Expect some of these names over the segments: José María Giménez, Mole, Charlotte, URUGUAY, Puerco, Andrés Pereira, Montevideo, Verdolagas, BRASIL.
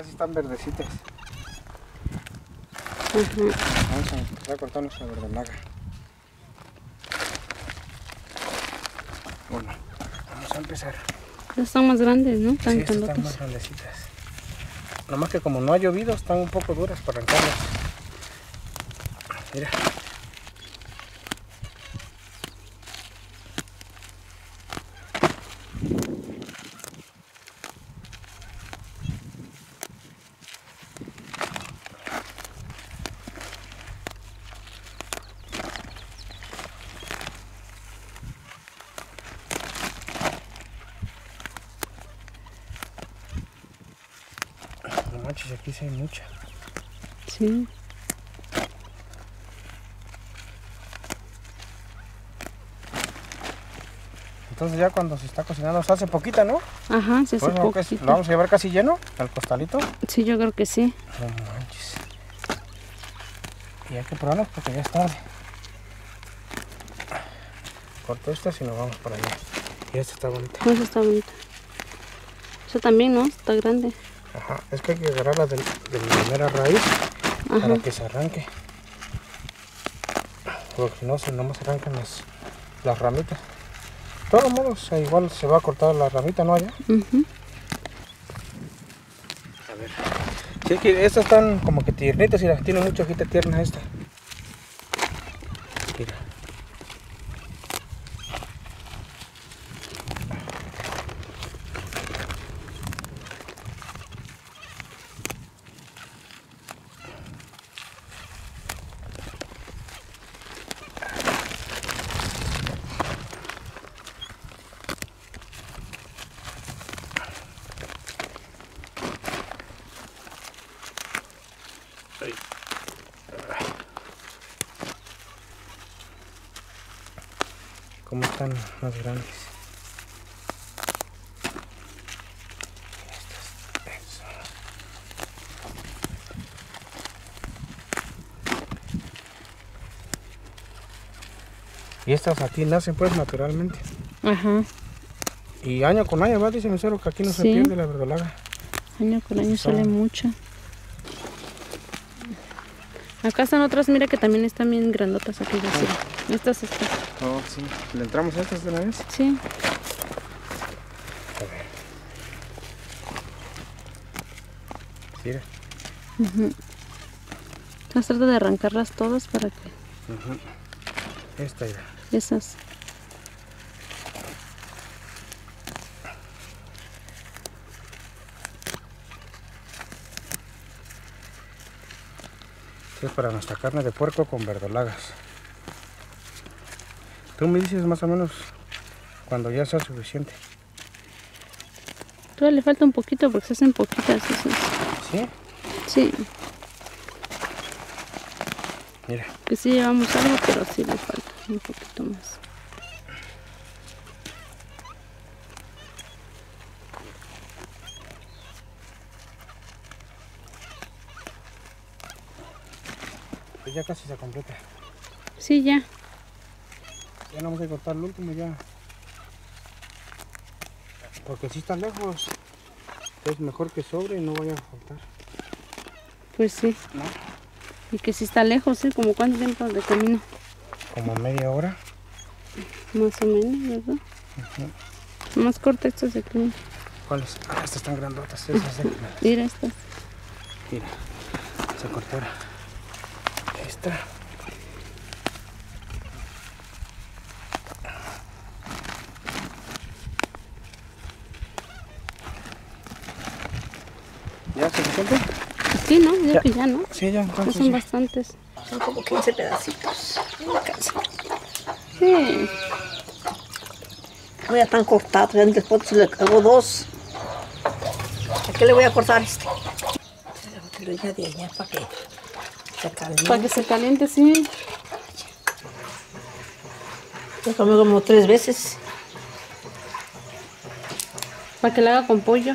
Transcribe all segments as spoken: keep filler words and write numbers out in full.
estas sí están verdecitas. Uh-huh. Vamos a empezar a cortar nuestra verdolaga. Bueno, vamos a empezar. Están más grandes, ¿no? Están, sí, están locas. Más grandecitas. Nomás que como no ha llovido, están un poco duras para arrancarlas. Mira. Aquí sí hay mucha. Sí. Entonces ya cuando se está cocinando, se hace poquita, ¿no? Ajá, se hace poquita. ¿Lo vamos a llevar casi lleno al costalito? Sí, yo creo que sí. No manches. Y hay que probarlo porque ya es tarde. Corto estas y nos vamos para allá. Y esta está bonita. Esta está bonita. Esta también, ¿no? Está grande. Ajá, es que hay que agarrarla de, de la primera raíz. Ajá. Para que se arranque. Porque no, si no más arrancan las, las ramitas. De todos modos, igual se va a cortar la ramita, ¿no? Allá. Uh-huh. A ver. Sí, es que estas están como que tiernitas y las tienen mucho hojita tierna esta. Mira. Como están más grandes. Y estas aquí nacen pues naturalmente. Ajá. Y año con año va, dice mi suegro que aquí no sí. Se pierde la verdolaga. Año con año sale mucha. Acá están otras, mira que también están bien grandotas aquí. Sí. Estas, estas. Oh, sí. ¿Le entramos a estas de una vez? Sí. A ver. Mira. Uh-huh. Entonces trata de arrancarlas todas para que... Uh-huh. Esta ya. Esas. Es para nuestra carne de puerco con verdolagas. Tú me dices más o menos cuando ya sea suficiente. Todavía le falta un poquito porque se hacen poquitas esas. ¿Sí? Sí. Mira. Que sí llevamos algo, pero sí le falta un poquito más. Ya casi se completa. Sí, ya. Ya no vamos a cortar el último ya. Porque si está lejos, es mejor que sobre y no vaya a faltar. Pues sí. ¿No? Y que si está lejos, ¿eh? ¿Como cuánto tiempo de camino? Como media hora. Más o menos, ¿verdad? Uh-huh. Más corta estas de aquí. ¿Cuáles? Ah, estas están grandotas. Esas de... Mira estas. Mira, se cortaron. Esta. ¿Ya suficiente? Sí, ¿no? Ya, ya. Que ya, ¿no? Sí, ya, entonces. No son ya. Bastantes. Son como quince pedacitos. No me canso. Sí. Ya están cortados. Después si le hago dos. ¿A qué le voy a cortar este? Pero ya de allá para que... Para que se caliente, sí. Lo comí como tres veces. Para que la haga con pollo.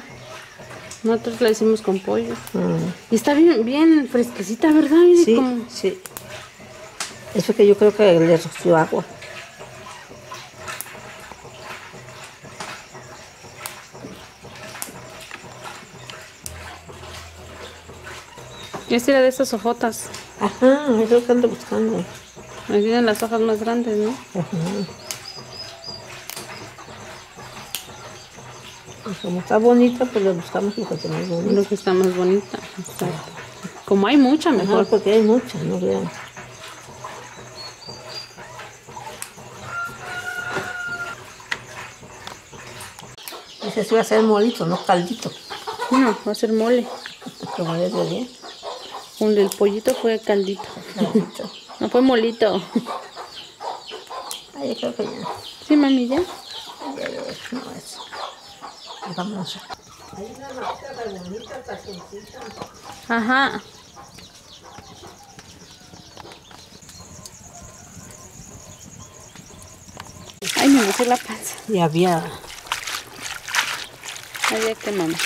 Nosotros la hicimos con pollo. Mm. Y está bien, bien fresquecita, ¿verdad? Mire sí, como... sí. Eso que yo creo que le roció agua. Esta era de esas hojotas. Ajá, es lo que ando buscando. Me vienen las hojas más grandes, ¿no? Ajá. Pues como está bonita, pues lo buscamos lo que está más bonita. Lo que está más bonita, exacto. Como hay mucha, mejor. Mejor porque hay mucha, no vean. Ese sí va a ser molito, no caldito. No, va a ser mole. Como es de bien. El pollito fue caldito. Caldito. No fue molito. Ay, yo creo que ya. Sí, mami, ya. Ya, ya, no es. Vámonos. Hay una máscara bonita, pacientita. Ajá. Ay, me hice la panza. Y había. Había que mamá.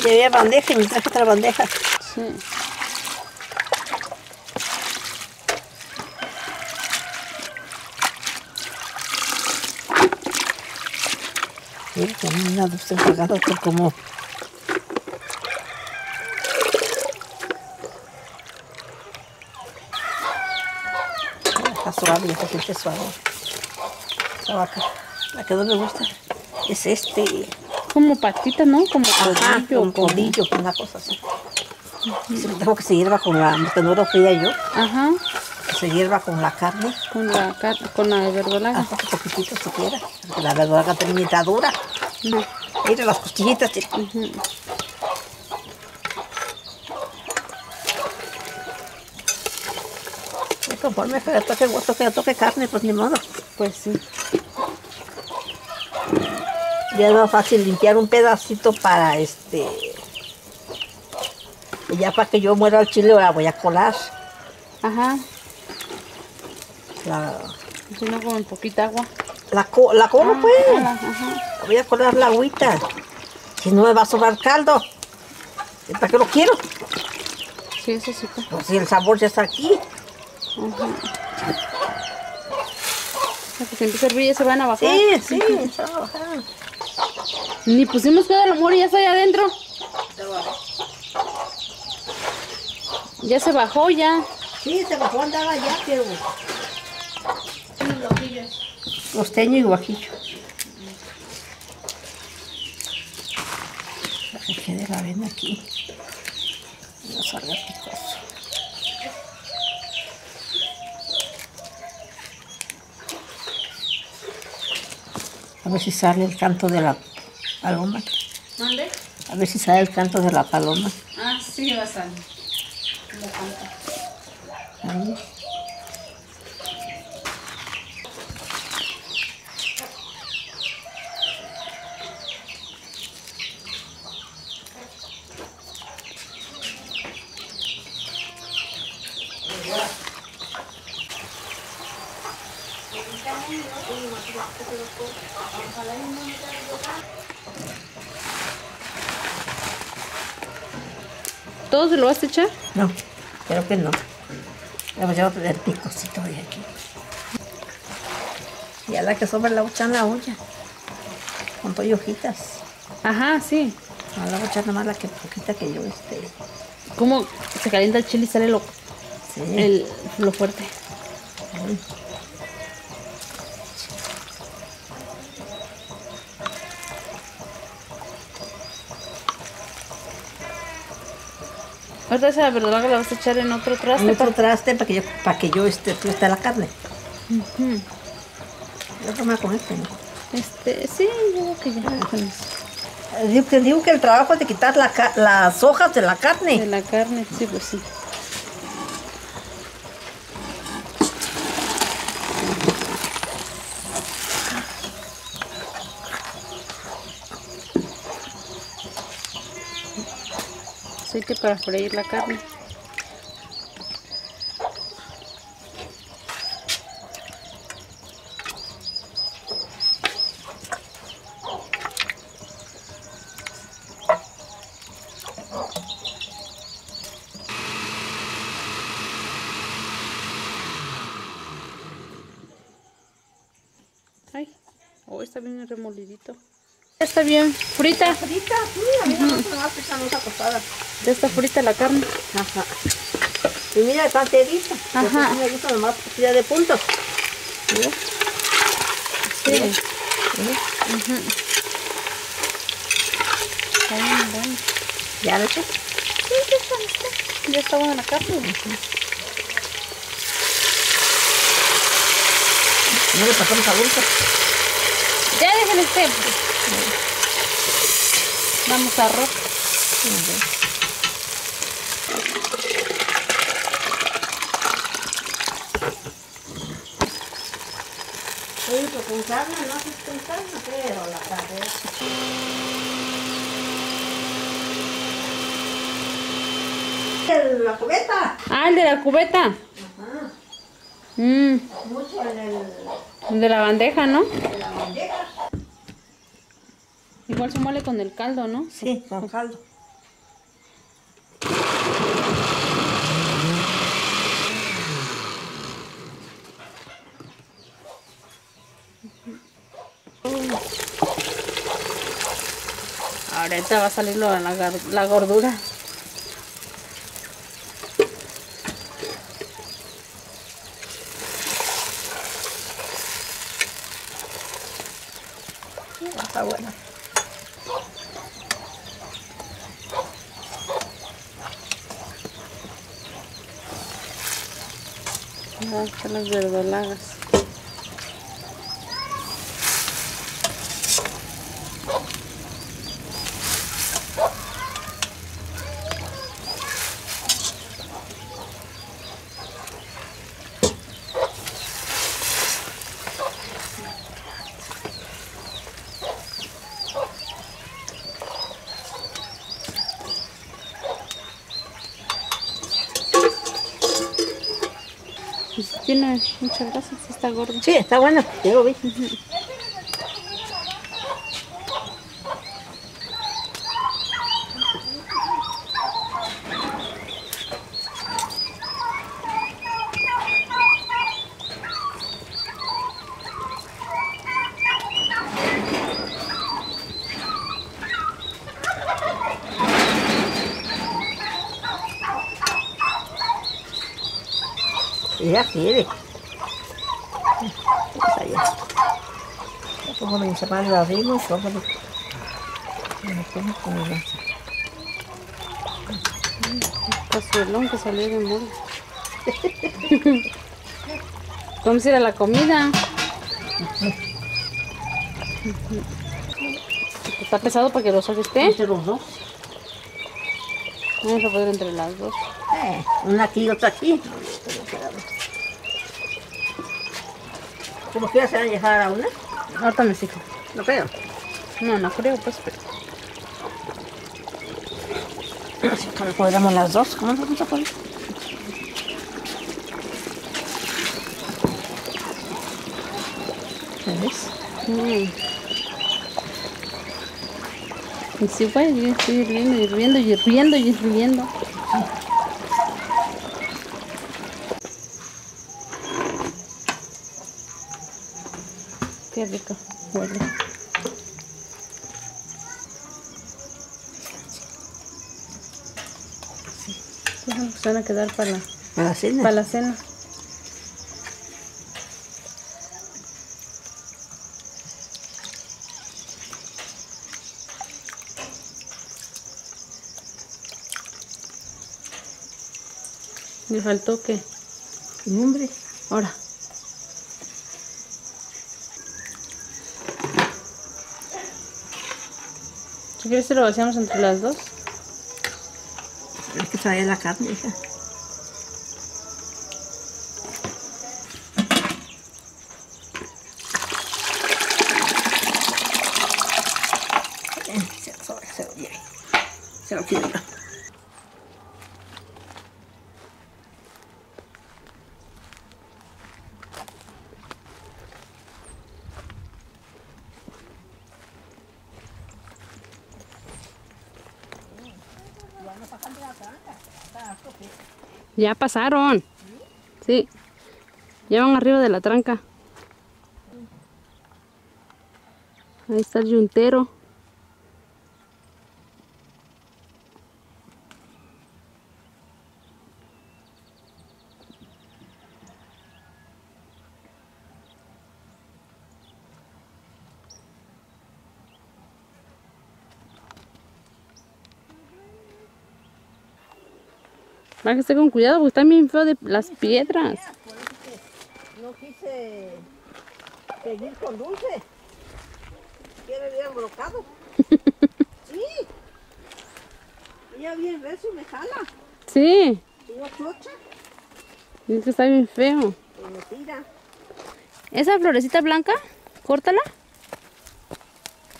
Y había bandeja y me traje otra bandeja. Sí. Sí, también nada, usted pagado por como. Está suave, esta gente es suave. Esta vaca. La que no me gusta es este. Como patita, ¿no? Como codillo. Ajá, como codillo, una cosa así. Uh-huh. Tengo que se hierva con la... Porque no lo fría yo. Ajá. Que se hierva con la carne. Con la carne, con la verdolaga. Ajá, un poquitito si quiera. Porque la verdolaga también está dura. Uh-huh. Mira las costillitas, chica. Uh-huh. Y conforme que toque gusto, que toque carne, pues ni modo. Pues sí. Ya es más fácil limpiar un pedacito para este... Y ya para que yo muera el chile, la voy a colar. Ajá. La... Si no, con poquita agua. La, co la colo, ah, pues. Cola, ajá. Voy a colar la agüita. Si no me va a sobrar caldo. ¿Para qué lo quiero? Sí, eso sí. Pues. Pues si el sabor ya está aquí. Ajá. Hasta que se empieza a hervir ya se van a bajar. Sí, sí, ajá. Se van a bajar. Ni pusimos todo el amor y ya está ahí adentro. Ya se bajó ya. Sí, se bajó, andaba ya, pero... Costeño y guajillo. Para que quede la avena aquí. No salga picoso. A ver si sale el canto de la paloma. ¿Dónde? A ver si sale el canto de la paloma. Ah, sí, va a salir. La canta. Ahí. ¿Todo se lo vas a echar? No, creo que no. Le voy a poner picocito de aquí. Y a la que sobra la voy a echar en la olla. Con todo y hojitas. Ajá, sí. Ahora la voy a echar nomás la que poquita que yo este. ¿Cómo se calienta el chile y sale lo, sí. el, lo fuerte? Ay. Ahorita esa verdolaga la vas a echar en otro traste. En otro traste para que yo, para que yo esté, tú esté la carne. Uh-huh. Yo no me voy a comer este, ¿no? Este, sí, digo que ya. Ah. Digo, que, digo que el trabajo es de quitar la, las hojas de la carne. De la carne, sí, pues sí. Aceite para freír la carne. Ay, hoy oh, está bien remolidito. Ya está bien frita. ¿Está frita? Sí, a mí no me gusta. Ya está frita la carne. Ajá. Y mira, está enterita. Ajá. Me gusta nomás ya de puntos. ¿Mira? Sí. ¿Mira? ¿Mira? Está bien, bueno. ¿Ya lo he hecho? Sí, ya está lista. Ya está buena la carne. Ajá. No le pasamos a bolsa. Ya dejen el tiempo. Vamos a arroz. Oye, pues con carne, no haces con carne, pero la carne. ¿El de la cubeta? Ah, el de la cubeta. Ajá. Mm. Mucho en el... de la bandeja, ¿no? De la bandeja. Igual se muele con el caldo, ¿no? Sí, con el caldo. Ahorita va a salir la, la, la gordura. Está buena. Ahí están las verdolagas. Tiene muchas gracias, está gordo. Sí, está bueno, ya lo vi. Ya quiere. Pues allá. Ya pongo mi chaval, lo abrimos, cómelo. Me lo pongo con el brazo. Cazuelón que salió de Mole. Vamos a ir a la comida. Está pesado para que lo saque usted. Entre los dos. Vamos a poner entre las dos. Eh, una aquí y otra aquí. Como que ya se van a llegar a una. Ahorita me fijo. No creo. No, no creo, pues, pero... Así que podremos las dos. ¿Cómo nos vamos a poner? ¿Ves? Mm. Y si fue, yo estoy hirviendo, hirviendo, hirviendo, hirviendo. Qué rico, huele. Sí. Se van a quedar para la, ¿Para la cena. Para la cena. Me faltó que nombre. Ahora. ¿Si quieres se lo vaciamos entre las dos? Es que trae la carne, hija. Se lo sobra, se lo lleve. Se lo quiero. Ya pasaron. Sí. Ya van arriba de la tranca. Ahí está el yuntero. Bájese con cuidado porque están bien feos de las piedras. Por eso que no quise seguir con dulce. Que me hubieran brocado. Sí. Ella bien recio me jala. Sí. Y no flocha. Dice que está bien feo. Y me tira. Esa florecita blanca, córtala.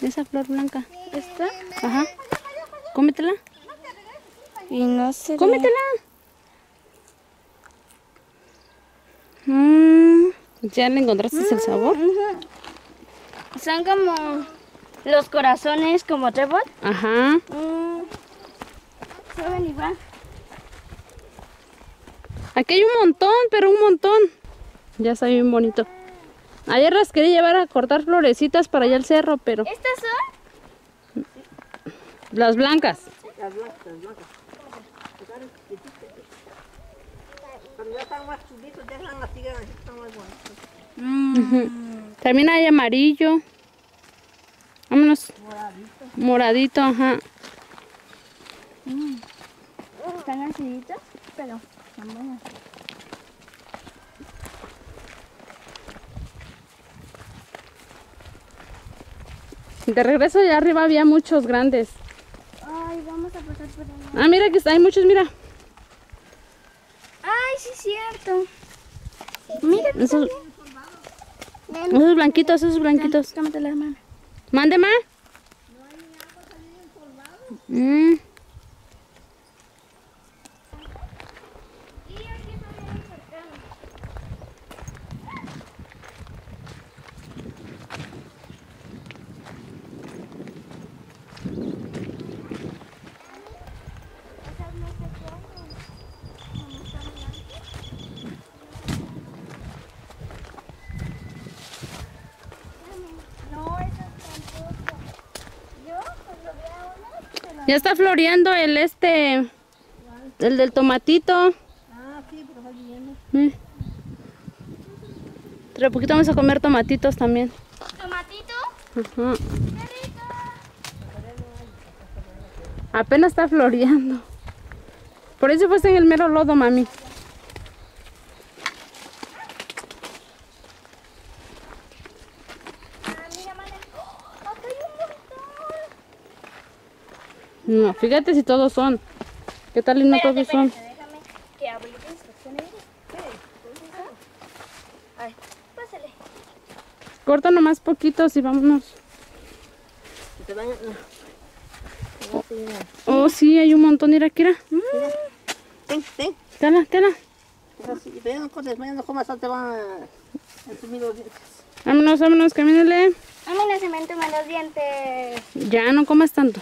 Esa flor blanca. Esta. Ajá. Cómetela. Y no se ¡cómetela! Mm, ¿ya le encontraste mm, el sabor? Uh-huh. Son como los corazones como trébol. Ajá. Mm, saben igual. Aquí hay un montón, pero un montón. Ya está bien bonito. Ayer las quería llevar a cortar florecitas para allá al cerro, pero... ¿Estas son? Las blancas. Las blancas, las blancas. Mm. También hay amarillo. Vámonos. Moradito. Moradito, ajá. Mm. Están aciditos, pero son buenas. De regreso allá arriba había muchos grandes. Ay, vamos a pasar por allá. Ah, mira que hay muchos, mira. Ay, sí es cierto. Mira, esos, esos blanquitos, esos blanquitos. Cámate la hermana. Mándeme. No hay nada también empolvado. Mm. Y aquí también ya está floreando el este, el del tomatito. Ah, sí, pero va bien. Mm. Pero poquito vamos a comer tomatitos también. ¿Tomatito? Ajá. ¡Qué rico! Apenas está floreando. Por eso fuiste en el mero lodo, mami. No, fíjate si todos son. ¿Qué tal y no espérate, todos espérate, son? Déjame que abrí las instrucciones. A ver, pásale. Corta nomás poquitos y vámonos. ¿Te van a... no. Oh, oh, sí, hay un montón. Mira, Kira. Mira. Ten, ten. Tela, tela. Si ven con desmayando, ¿cómo te van a asumir los dientes? Vámonos, vámonos, camínale. Vámonos, se me entuman los dientes. Ya, no comas tanto.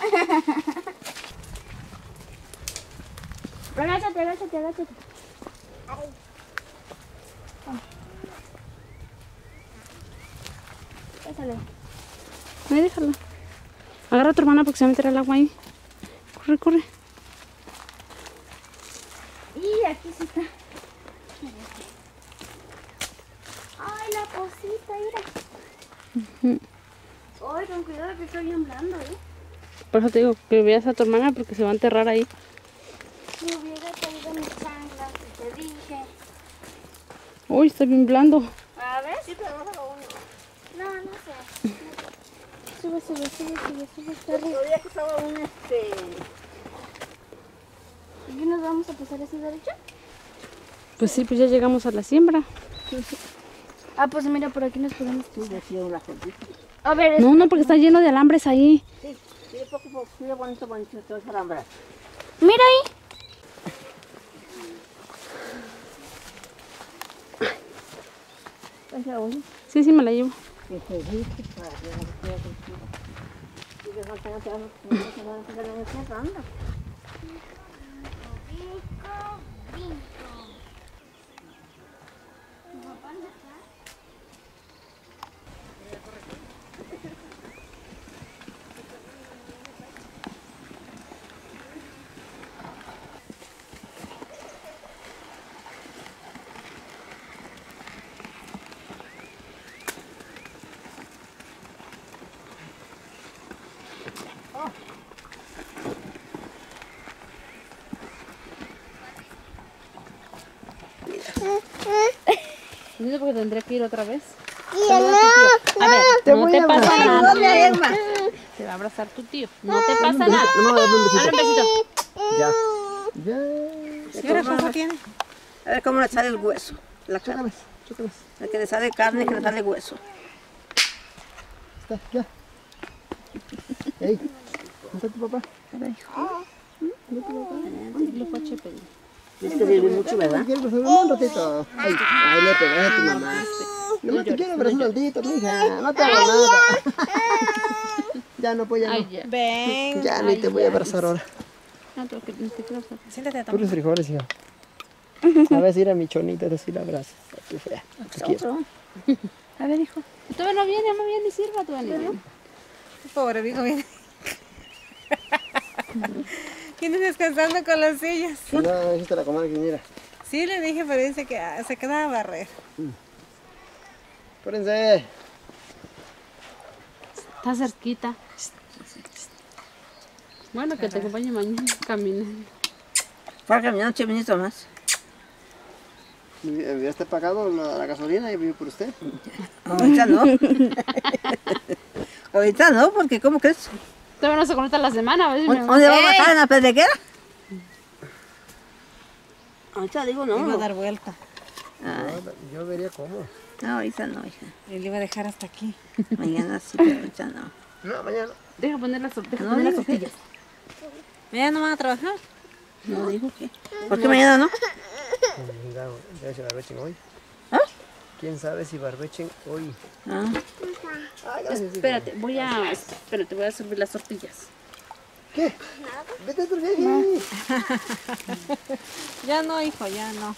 Agáchate, agáchate, agáchate. Pásale. Ahí déjalo. Agarra a tu hermana porque se va a meter el agua ahí. Corre, corre. Y aquí sí está. Ay, la cosita, mira. Uh-huh. Ay, con cuidado que está bien blando, eh. Por eso te digo que veas a tu hermana porque se va a enterrar ahí. Si hubiera caído mis chanclas, te dije. Uy, está bien blando. A ver. Sí, pero no hago uno. No, no sé. Sube, sube, sube, sube, sube. Pero había que estaba un este... ¿y nos vamos a pasar así derecho? Pues sí, pues ya llegamos a la siembra. Sí, sí. Ah, pues mira, por aquí nos podemos pasar. A ver. No, no, porque está lleno de alambres ahí. Sí, sí, poco, poco. Mira, bonito, bonito, te vas a alambrar. Mira ahí. Sí, sí, me la llevo. sorprendido porque tendré que ir otra vez. No, no, a ver, te no te pasa abrazar. Nada. No, no, no. Te va a abrazar tu tío. No te pasa no, nada. No, no, dame un besito. Dale un besito. Ya. Ya. ¿Qué cosa tiene? A ver cómo le sale el hueso. La carne. El que le sale carne y que le sale hueso. Está, ya. Ey, ¿dónde está tu papá? ¿Dónde está tu papá? ¿Dónde está tu papá? Es que sirve mucho, ¿verdad? Un ratito. Ay, ay, le pegaste a tu mamá. No te quiero abrazar un ratito, mija. No te hago nada. Ya no puedo, ya no. Ven. Ya ni te voy a abrazar ahora. No, te quiero abrazar. Siéntate a tomar. Tú los frijoles, hija. A ver si era mi chonita, te si la abrazas. Qué fea. A ver, hijo. Todavía no viene, no viene ni sirva tu anillo. Pobre viejo, viene. Viene descansando con las sillas. No, no dijiste la comadre que mira. Sí, le dije, pero dice que ah, se quedaba a barrer. Mm. Pórense. Está cerquita. Bueno, que te acompañe mañana caminando. Para caminar ocho minutos más. ¿Ya está pagado la, la gasolina y vivo por usted? Ahorita no. Ahorita no, porque ¿cómo crees? Todavía no se conecta la semana. A ver si me... ¿Dónde va a bajar? ¿En la pedreguera? Ahorita digo no. Iba a dar vuelta. No, yo vería cómo. No, ahorita no, hija. Él iba a dejar hasta aquí. Mañana sí, pero ahorita no. No, mañana. Deja poner las tortillas. ¿Mañana no van a trabajar? No, digo que. ¿Por qué mañana no? Ya se barbechen hoy. ¿Ah? ¿Quién sabe si barbechen hoy? Ah. Ay, gracias, espérate, hija. voy a. Espérate, voy a servir las tortillas. ¿Qué? Nada. Vete a servir. No. Ya no, hijo, ya no.